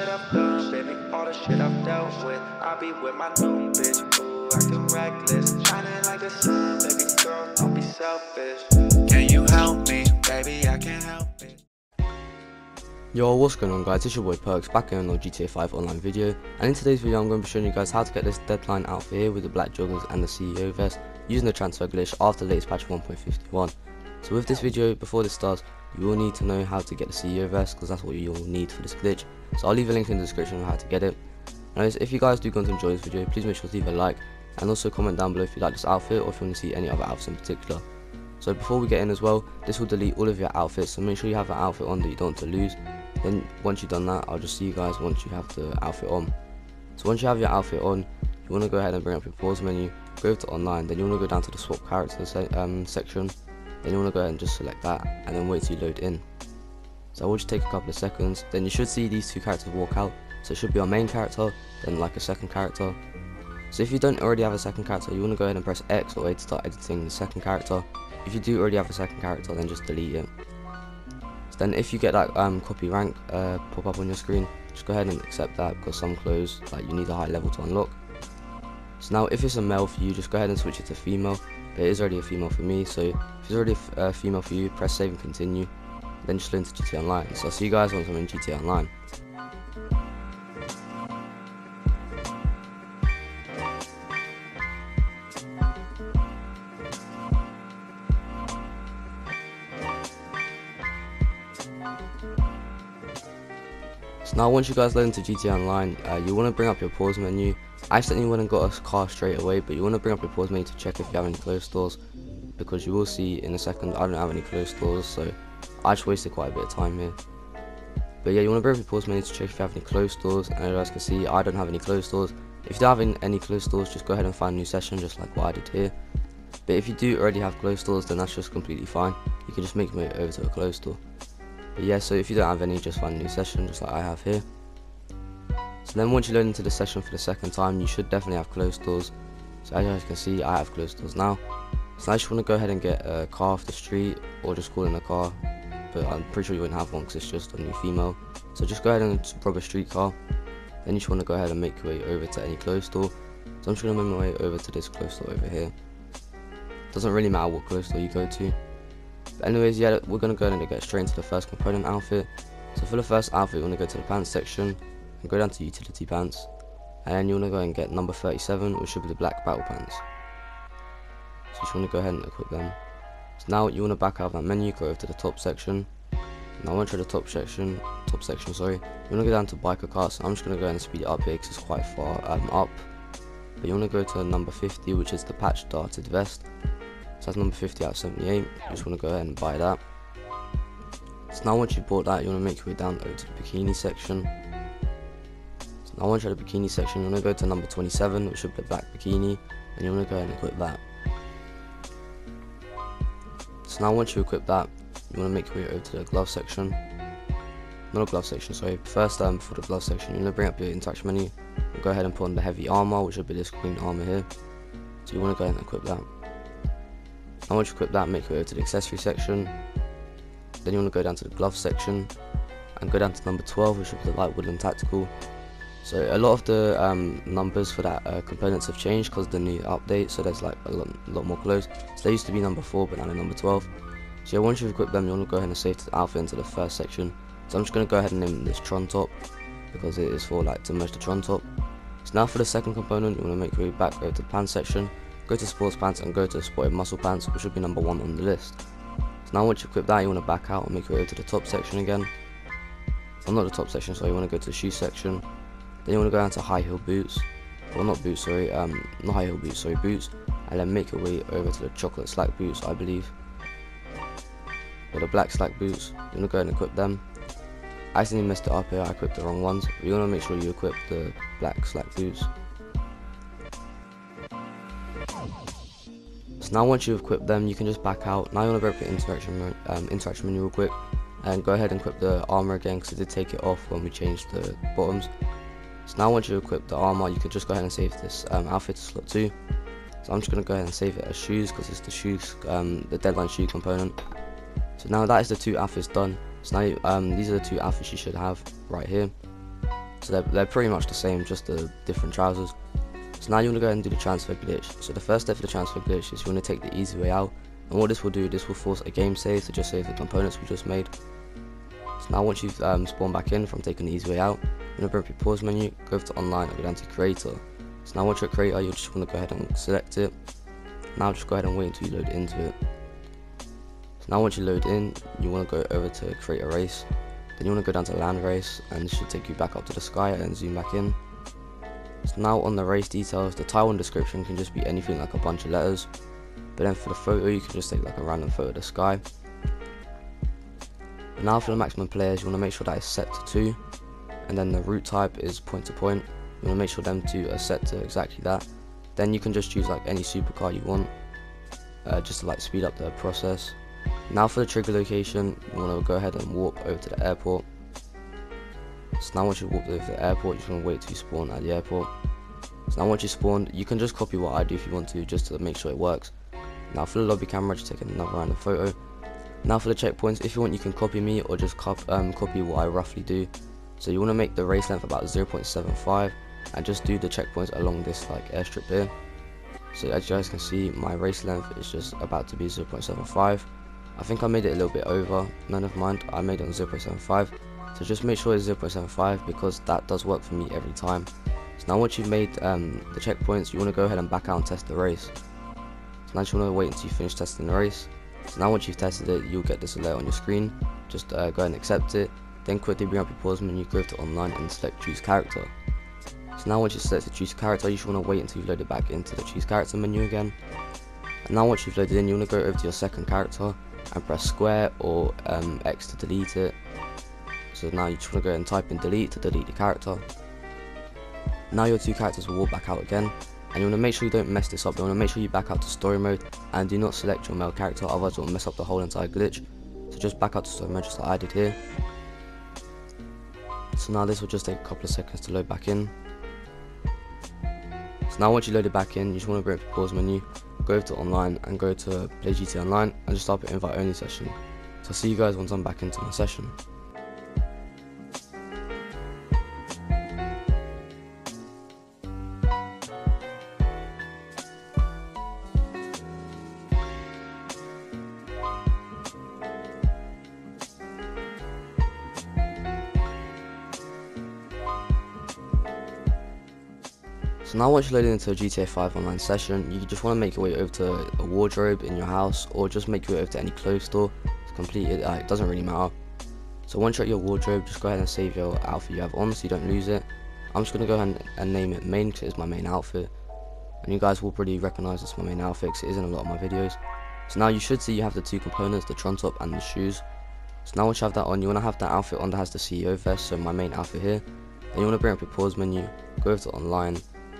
shit I've done, baby, all the shit I've dealt with. I be with my new bitch, ooh, acting reckless, shining like the sun, baby girl, don't be selfish. Can you help me, baby, I can't help it. Yo, what's going on guys, it's your boy Perks back again on GTA 5 online video, and in today's video I'm going to be showing you guys how to get this deadline outfit here with the black joggers and the CEO vest using the transfer glitch after the latest patch 1.51. So with this video, before this starts, you will need to know how to get the CEO vest because that's what you will need for this glitch. So I'll leave a link in the description on how to get it. Anyways, if you guys do want to enjoy this video, please make sure to leave a like and also comment down below if you like this outfit or if you want to see any other outfits in particular. So before we get in as well, this will delete all of your outfits, so make sure you have an outfit on that you don't want to lose. Then once you've done that, I'll just see you guys once you have the outfit on. So once you have your outfit on, you want to go ahead and bring up your pause menu, go to online, then you want to go down to the swap character section. Then you want to go ahead and just select that and then wait till you load in. So I will just take a couple of seconds, then you should see these two characters walk out. So it should be our main character, then like a second character. So if you don't already have a second character, you want to go ahead and press X or A to start editing the second character. If you do already have a second character, then just delete it. So then if you get that copy rank pop up on your screen, just go ahead and accept that because some clothes, like, you need a high level to unlock. So now if it's a male for you, just go ahead and switch it to female. It is already a female for me, so if it's already a female for you, press save and continue, then just load into GTA Online. So I'll see you guys once I'm in GTA Online. So now once you guys load into GTA Online, you want to bring up your pause menu. I accidentally went and got a car straight away, but you want to bring up your pause menu to check if you have any clothes stores, because you will see in a second I don't have any clothes stores, so I just wasted quite a bit of time here. But yeah, you want to bring up your pause menu to check if you have any clothes stores, and as you guys can see, I don't have any clothes stores. If you don't have any clothes stores, just go ahead and find a new session, just like what I did here. But if you do already have clothes stores, then that's just completely fine. You can just make your way over to a clothes store. But yeah, so if you don't have any, just find a new session, just like I have here. So then once you load into the session for the second time, you should definitely have closed doors. So as you guys can see, I have closed doors now. So I just want to go ahead and get a car off the street, or just call in a car, but I'm pretty sure you wouldn't have one because it's just a new female. So just go ahead and rob a street car. Then you just want to go ahead and make your way over to any closed door. So I'm just going to make my way over to this closed door over here. Doesn't really matter what closed door you go to. But anyways, yeah, we're going to go ahead and get straight into the first component outfit. So for the first outfit, you want to go to the pants section and go down to utility pants, and then you want to go ahead and get number 37, which should be the black battle pants. So you just want to go ahead and equip them. So now you want to back out of that menu, go over to the top section. Now once you're at the top section, you want to go down to biker carts. I'm just going to go ahead and speed it up here because it's quite far up. But you want to go to number 50, which is the patch darted vest. So that's number 50 out of 78. You just want to go ahead and buy that. So now once you bought that, you want to make your way down over to the bikini section. Now once you're at the bikini section, you want to go to number 27, which should be the black bikini, and you want to go ahead and equip that. So now once you equip that, you want to make your way over to the glove section. Not a glove section, sorry. First, for the glove section, you want to bring up your interaction menu. You'll go ahead and put on the heavy armor, which should be this green armor here. So you want to go ahead and equip that. Now once you equip that, make your way over to the accessory section. Then you want to go down to the glove section and go down to number 12, which should be the light woodland tactical. So a lot of the numbers for that components have changed because of the new update, so there's like a lot more clothes. So they used to be number 4, but now they're number 12. So yeah, once you've equipped them, you want to go ahead and save the outfit into the first section. So I'm just going to go ahead and name this Tron Top because it is for, like, to merge the Tron Top. So now for the second component, you want to make your way back, go to the pants section, go to sports pants and go to sport muscle pants, which should be number 1 on the list. So now once you equip that, you want to back out and make your way to the top section again. Well, not the top section, so you want to go to the shoe section. Then you want to go down to high heel boots, well not boots, sorry, not high heel boots, sorry, boots, and then make your way over to the chocolate slack boots, I believe, or the black slack boots. You want to go ahead and equip them. I accidentally messed it up here, I equipped the wrong ones, but you want to make sure you equip the black slack boots. So now once you've equipped them, you can just back out. Now you want to go to the interaction menu real quick, and go ahead and equip the armor again because it did take it off when we changed the bottoms. So now once you equip the armor, you can just go ahead and save this outfit to slot 2. So I'm just going to go ahead and save it as shoes because it's the shoes, the deadline shoe component. So now that is the two outfits done. So now these are the two outfits you should have right here. So they're pretty much the same, just the different trousers. So now you want to go ahead and do the transfer glitch. So the first step for the transfer glitch is you want to take the easy way out. And what this will do, this will force a game save to just save the components we just made. So now once you've spawned back in from taking the easy way out, you're going to bring up your pause menu, go over to online and go down to creator. So now once you're at creator, you'll just want to go ahead and select it. Now just go ahead and wait until you load into it. So now once you load in, you want to go over to create a race. Then you want to go down to land race, and this should take you back up to the sky and zoom back in. So now on the race details, the title and description can just be anything like a bunch of letters. But then for the photo, you can just take like a random photo of the sky. But now for the maximum players, you want to make sure that it's set to 2. And then the route type is point to point. You want to make sure them 2 are set to exactly that. Then you can just choose like any supercar you want, just to like speed up the process. Now for the trigger location, you want to go ahead and warp over to the airport. So now once you walk over to the airport, you just want to wait till you spawn at the airport. So now once you spawned, you can just copy what I do if you want to, just to make sure it works. Now for the lobby camera, just take another random photo. Now for the checkpoints, if you want you can copy me or just copy what I roughly do. So you want to make the race length about 0.75 and just do the checkpoints along this like airstrip here. So as you guys can see, my race length is just about to be 0.75. I think I made it a little bit over, never mind, I made it on 0.75. So just make sure it's 0.75 because that does work for me every time. So now once you've made the checkpoints, you want to go ahead and back out and test the race. So now you want to wait until you finish testing the race. So now once you've tested it, you'll get this alert on your screen. Just go ahead and accept it. Then quickly bring up your pause menu, go to online and select choose character. So now once you select the choose character, you just want to wait until you load it back into the choose character menu again. And now once you've loaded in, you want to go over to your second character and press square or X to delete it. So now you just want to go ahead and type in delete to delete the character. Now your two characters will walk back out again, and you want to make sure you don't mess this up. You want to make sure you back out to story mode and do not select your male character, otherwise it will mess up the whole entire glitch. So just back out to story mode just like I did here. So now this will just take a couple of seconds to load back in. So now once you load it back in, you just want to bring up your pause menu, go over to online and go to play GTA Online and just type in invite only session. So I'll see you guys once I'm back into my session. So now once you load into a GTA 5 online session, you just want to make your way over to a wardrobe in your house or just make your way over to any clothes store. It's completely, it doesn't really matter. So once you're at your wardrobe, just go ahead and save your outfit you have on so you don't lose it. I'm just going to go ahead and name it main because it's my main outfit. And you guys will probably recognise it's my main outfit because it is in a lot of my videos. So now you should see you have the two components, the Tron Top and the shoes. So now once you have that on, you want to have that outfit on that has the CEO vest, so my main outfit here. Then you want to bring up your pause menu, go over to online.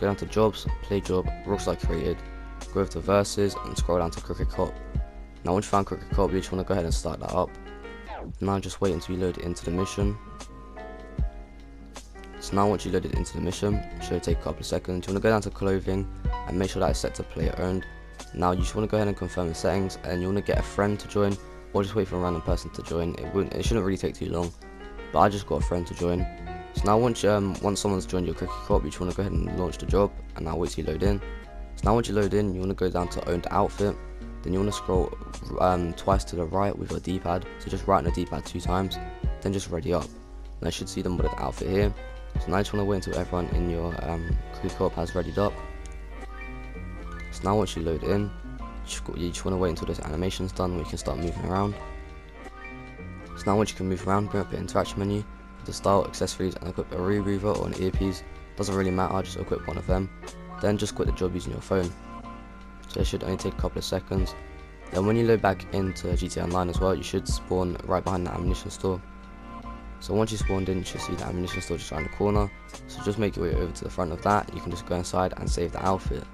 Go down to jobs, play job, rockstar created, go over to versus and scroll down to crooked cop. Now once you found crooked cop, you just want to go ahead and start that up. Now just wait until you load it into the mission. So now once you load it into the mission, it should take a couple of seconds. You want to go down to clothing and make sure that it's set to player owned. Now you just want to go ahead and confirm the settings, and you want to get a friend to join or just wait for a random person to join. It shouldn't really take too long, but I just got a friend to join. So now once someone's joined your cookie corp, you just want to go ahead and launch the job, and now wait till you load in. So now once you load in, you want to go down to owned outfit, then you want to scroll twice to the right with your D-pad, so just right on the D-pad 2 times, then just ready up. Now you should see the modded outfit here, so now you just want to wait until everyone in your cookie corp has readied up. So now once you load in, you just want to wait until this animation's done where you can start moving around. So now once you can move around, bring up your interaction menu, the style, accessories, and equip a rebreather or an earpiece. Doesn't really matter, just equip one of them. Then just quit the job using your phone. So it should only take a couple of seconds. Then when you load back into GTA Online as well, you should spawn right behind the ammunition store. So once you spawned in, you should see the ammunition store just around the corner. So just make your way over to the front of that. You can just go inside and save the outfit.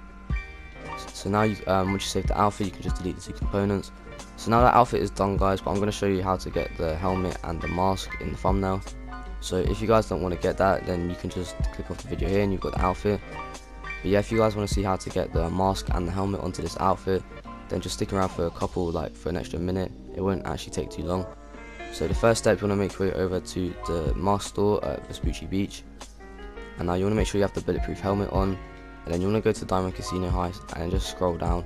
So now once you save the outfit, you can just delete the two components. So now that outfit is done, guys, but I'm going to show you how to get the helmet and the mask in the thumbnail. So if you guys don't want to get that, then you can just click off the video here and you've got the outfit. But yeah, if you guys want to see how to get the mask and the helmet onto this outfit, then just stick around for a couple, like for an extra minute. It won't actually take too long. So the first step, you want to make your way over to the mask store at Vespucci Beach. And now you want to make sure you have the bulletproof helmet on, and then you want to go to Diamond Casino Heist and just scroll down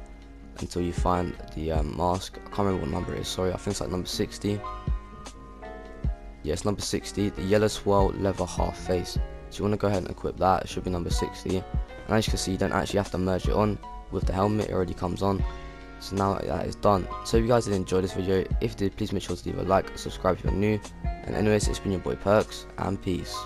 until you find the mask. I can't remember what number it is, sorry, I think it's like number 60. Yeah, it's number 60, the yellow swirl leather half face. So you want to go ahead and equip that, it should be number 60. And as you can see, you don't actually have to merge it on with the helmet, it already comes on. So now that is done. So if you guys did enjoy this video, if you did, please make sure to leave a like, subscribe if you're new. And anyways, it's been your boy Perks, and peace.